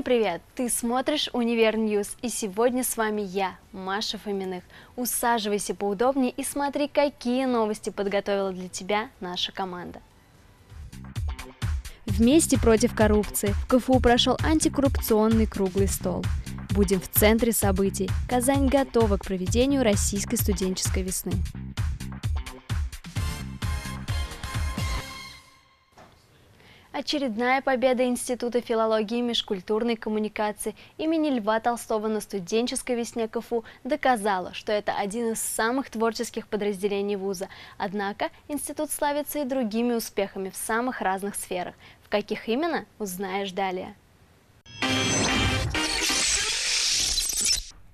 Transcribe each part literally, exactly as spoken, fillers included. Всем привет! Ты смотришь «Универ Ньюс», и сегодня с вами я, Маша Фоминых. Усаживайся поудобнее и смотри, какие новости подготовила для тебя наша команда. Вместе против коррупции. В КФУ прошел антикоррупционный круглый стол. Будем в центре событий. Казань готова к проведению российской студенческой весны. Очередная победа Института филологии и межкультурной коммуникации имени Льва Толстого на студенческой весне КФУ доказала, что это один из самых творческих подразделений вуза. Однако институт славится и другими успехами в самых разных сферах. В каких именно, узнаешь далее.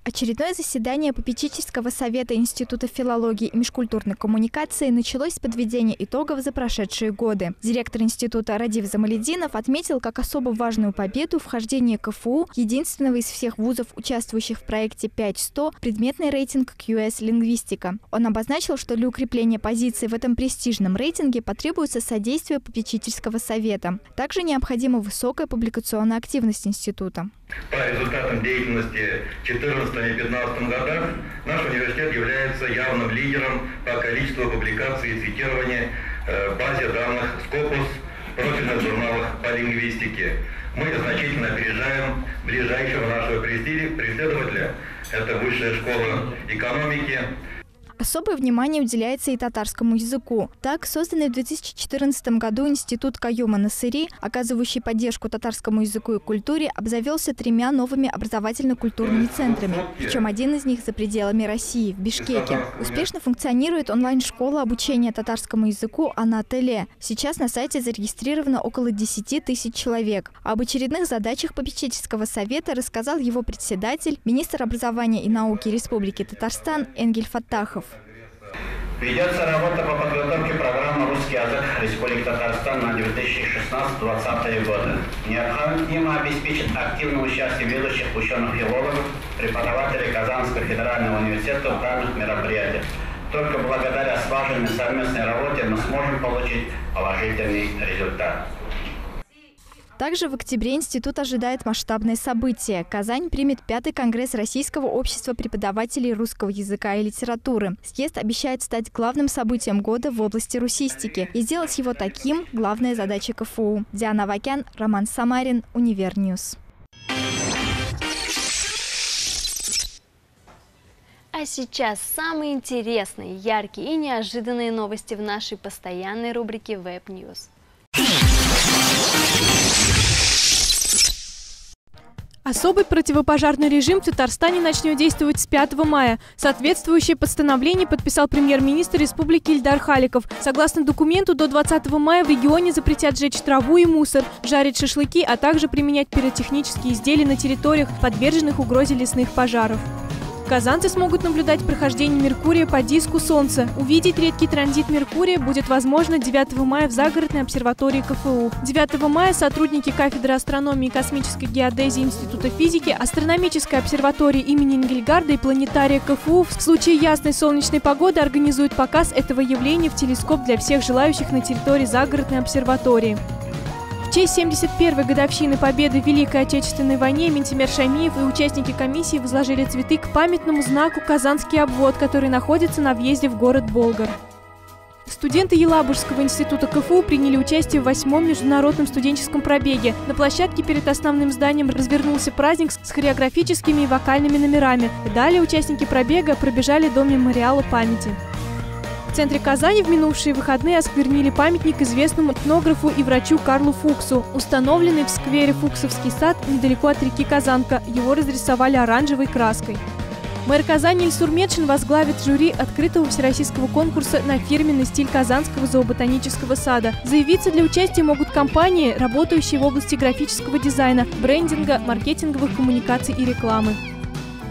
Очередное заседание попечительского совета Института филологии и межкультурной коммуникации началось с подведения итогов за прошедшие годы. Директор института Радив Замалетдинов отметил как особо важную победу вхождение КФУ, единственного из всех вузов, участвующих в проекте пять сто, предметный рейтинг кью эс-лингвистика. Он обозначил, что для укрепления позиций в этом престижном рейтинге потребуется содействие попечительского совета. Также необходима высокая публикационная активность института. По результатам деятельности в две тысячи четырнадцатом и две тысячи пятнадцатом годах наш университет является явным лидером по количеству публикаций и цитирования в базе данных Scopus профильных журналов по лингвистике. Мы значительно опережаем ближайшего нашего преследователя, это Высшая школа экономики. Особое внимание уделяется и татарскому языку. Так, созданный в две тысячи четырнадцатом году институт Каюма Насыри, оказывающий поддержку татарскому языку и культуре, обзавелся тремя новыми образовательно-культурными центрами, причем один из них за пределами России, в Бишкеке. Успешно функционирует онлайн-школа обучения татарскому языку «Анатель». Сейчас на сайте зарегистрировано около десяти тысяч человек. Об очередных задачах попечительского совета рассказал его председатель, министр образования и науки Республики Татарстан Энгель Фаттахов. Ведется работа по подготовке программы «Русский язык Республики Татарстан» на две тысячи шестнадцатый — две тысячи двадцатый годы. Необходимо обеспечить активное участие ведущих ученых-филологов, преподавателей Казанского федерального университета в разных мероприятиях. Только благодаря слаженной совместной работе мы сможем получить положительный результат. Также в октябре институт ожидает масштабное событие. Казань примет пятый конгресс Российского общества преподавателей русского языка и литературы. Съезд обещает стать главным событием года в области русистики. И сделать его таким – главная задача КФУ. Диана Вакян, Роман Самарин, «Универ Ньюс». А сейчас самые интересные, яркие и неожиданные новости в нашей постоянной рубрике «Веб Ньюс». Особый противопожарный режим в Татарстане начнет действовать с пятого мая. Соответствующее постановление подписал премьер-министр республики Ильдар Халиков. Согласно документу, до двадцатого мая в регионе запретят жечь траву и мусор, жарить шашлыки, а также применять пиротехнические изделия на территориях, подверженных угрозе лесных пожаров. Казанцы смогут наблюдать прохождение Меркурия по диску Солнца. Увидеть редкий транзит Меркурия будет возможно девятого мая в загородной обсерватории КФУ. девятого мая сотрудники кафедры астрономии и космической геодезии Института физики, астрономической обсерватории имени Энгельгарда и планетария КФУ в случае ясной солнечной погоды организуют показ этого явления в телескоп для всех желающих на территории загородной обсерватории. В честь семьдесят первой годовщины победы в Великой Отечественной войне Минтимер Шаймиев и участники комиссии возложили цветы к памятному знаку «Казанский обвод», который находится на въезде в город Болгар. Студенты Елабужского института КФУ приняли участие в восьмом международном студенческом пробеге. На площадке перед основным зданием развернулся праздник с хореографическими и вокальными номерами. Далее участники пробега пробежали до мемориала памяти. В центре Казани в минувшие выходные осквернили памятник известному этнографу и врачу Карлу Фуксу, установленный в сквере Фуксовский сад недалеко от реки Казанка. Его разрисовали оранжевой краской. Мэр Казани Ильсур Метшин возглавит жюри открытого всероссийского конкурса на фирменный стиль Казанского зооботанического сада. Заявиться для участия могут компании, работающие в области графического дизайна, брендинга, маркетинговых коммуникаций и рекламы.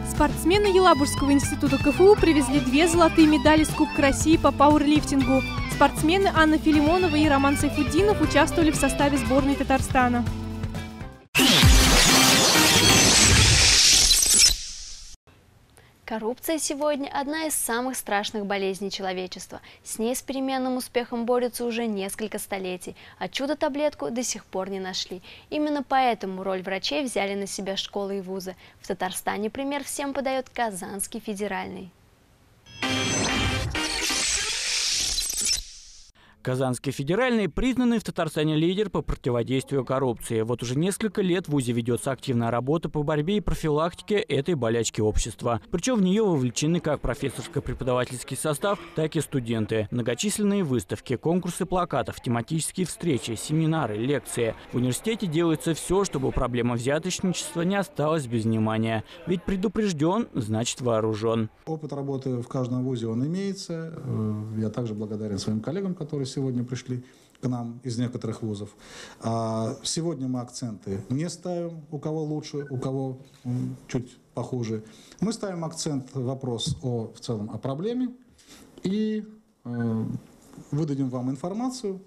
Спортсмены Елабужского института КФУ привезли две золотые медали с Кубка России по пауэрлифтингу. Спортсмены Анна Филимонова и Роман Сайфутдинов участвовали в составе сборной Татарстана. Коррупция сегодня – одна из самых страшных болезней человечества. С ней с переменным успехом борются уже несколько столетий, а чудо-таблетку до сих пор не нашли. Именно поэтому роль врачей взяли на себя школы и вузы. В Татарстане пример всем подает Казанский федеральный. Казанский федеральный – признанный в Татарстане лидер по противодействию коррупции. Вот уже несколько лет в вузе ведется активная работа по борьбе и профилактике этой болячки общества. Причем в нее вовлечены как профессорско-преподавательский состав, так и студенты. Многочисленные выставки, конкурсы плакатов, тематические встречи, семинары, лекции. В университете делается все, чтобы проблема взяточничества не осталась без внимания. Ведь предупрежден, значит вооружен. Опыт работы в каждом вузе он имеется. Я также благодарен своим коллегам, которые сегодня пришли к нам из некоторых вузов. А сегодня мы акценты не ставим, у кого лучше, у кого чуть похуже. Мы ставим акцент вопрос о, в целом о проблеме и э, выдадим вам информацию,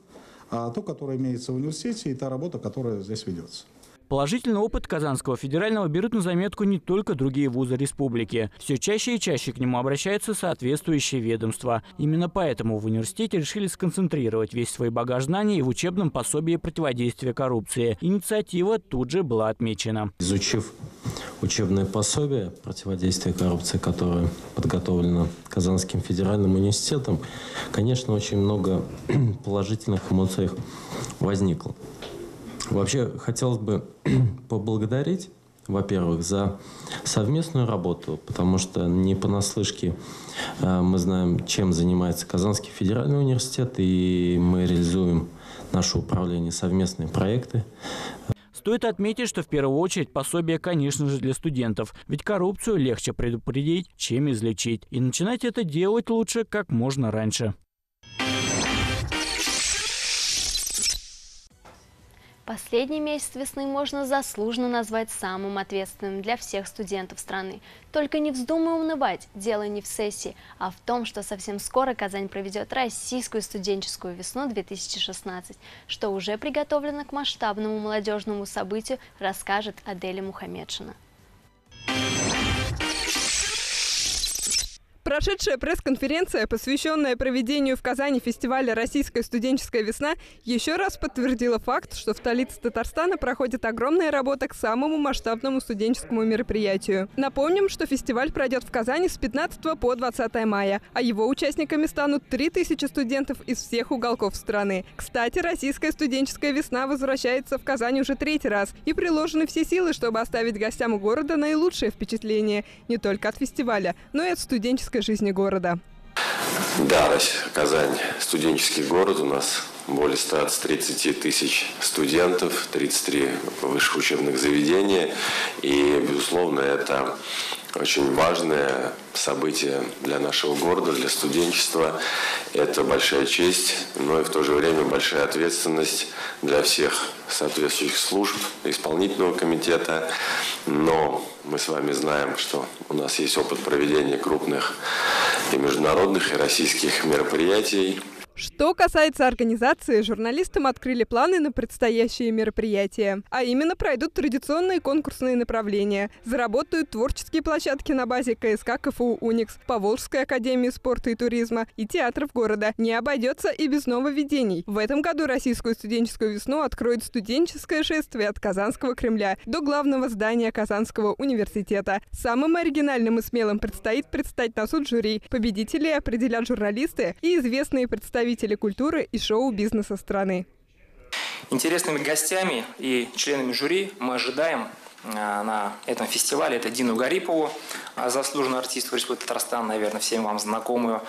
а, ту, которая имеется в университете, и та работа, которая здесь ведется. Положительный опыт Казанского федерального берут на заметку не только другие вузы республики. Все чаще и чаще к нему обращаются соответствующие ведомства. Именно поэтому в университете решили сконцентрировать весь свой багаж знаний в учебном пособии противодействия коррупции. Инициатива тут же была отмечена. Изучив учебное пособие противодействия коррупции, которое подготовлено Казанским федеральным университетом, конечно, очень много положительных эмоций возникло. Вообще, хотелось бы поблагодарить, во-первых, за совместную работу, потому что не понаслышке мы знаем, чем занимается Казанский федеральный университет, и мы реализуем наше управление совместные проекты. Стоит отметить, что в первую очередь пособие, конечно же, для студентов. Ведь коррупцию легче предупредить, чем излечить. И начинать это делать лучше как можно раньше. Последний месяц весны можно заслуженно назвать самым ответственным для всех студентов страны. Только не вздумай унывать, дело не в сессии, а в том, что совсем скоро Казань проведет российскую студенческую весну две тысячи шестнадцать. Что уже приготовлено к масштабному молодежному событию, расскажет Аделия Мухаметшина. Прошедшая пресс-конференция, посвященная проведению в Казани фестиваля «Российская студенческая весна», еще раз подтвердила факт, что в столице Татарстана проходит огромная работа к самому масштабному студенческому мероприятию. Напомним, что фестиваль пройдет в Казани с пятнадцатого по двадцатое мая, а его участниками станут три тысячи студентов из всех уголков страны. Кстати, «Российская студенческая весна» возвращается в Казань уже третий раз, и приложены все силы, чтобы оставить гостям города наилучшее впечатление не только от фестиваля, но и от студенческой жизни города. Да, Казань – студенческий город. У нас более ста тридцати тысяч студентов, тридцати трёх высших учебных заведений. И, безусловно, это очень важное событие для нашего города, для студенчества. Это большая честь, но и в то же время большая ответственность для всех соответствующих служб, исполнительного комитета. Но мы с вами знаем, что у нас есть опыт проведения крупных и международных, и российских мероприятий. Что касается организации, журналистам открыли планы на предстоящие мероприятия. А именно, пройдут традиционные конкурсные направления. Заработают творческие площадки на базе ка эс ка ка эф у «Уникс», Поволжской академии спорта и туризма и театров города. Не обойдется и без нововведений. В этом году российскую студенческую весну откроет студенческое шествие от Казанского Кремля до главного здания Казанского университета. Самым оригинальным и смелым предстоит предстать на суд жюри. Победителей определят журналисты и известные представители культуры и шоу-бизнеса страны. Интересными гостями и членами жюри мы ожидаем на этом фестивале. Это Дину Гарипову, заслуженный артист Республики Татарстан, наверное, всем вам знакомую.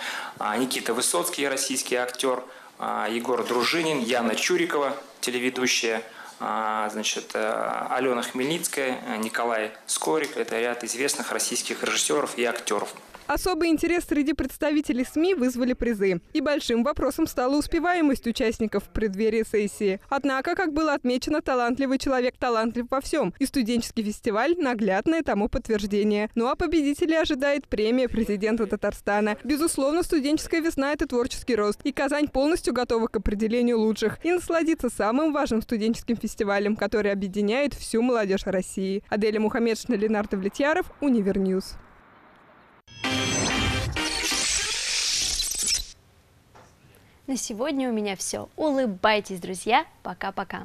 Никита Высоцкий, российский актер. Егор Дружинин, Яна Чурикова, телеведущая. Значит, Алена Хмельницкая, Николай Скорик. Это ряд известных российских режиссеров и актеров. Особый интерес среди представителей СМИ вызвали призы. И большим вопросом стала успеваемость участников в преддверии сессии. Однако, как было отмечено, талантливый человек талантлив во всем. И студенческий фестиваль – наглядное тому подтверждение. Ну а победителей ожидает премия президента Татарстана. Безусловно, студенческая весна – это творческий рост. И Казань полностью готова к определению лучших. И насладиться самым важным студенческим фестивалем, который объединяет всю молодежь России. Аделия Мухаметшина, Ленар Давлетьяров, Универньюз. На сегодня у меня все. Улыбайтесь, друзья. Пока-пока.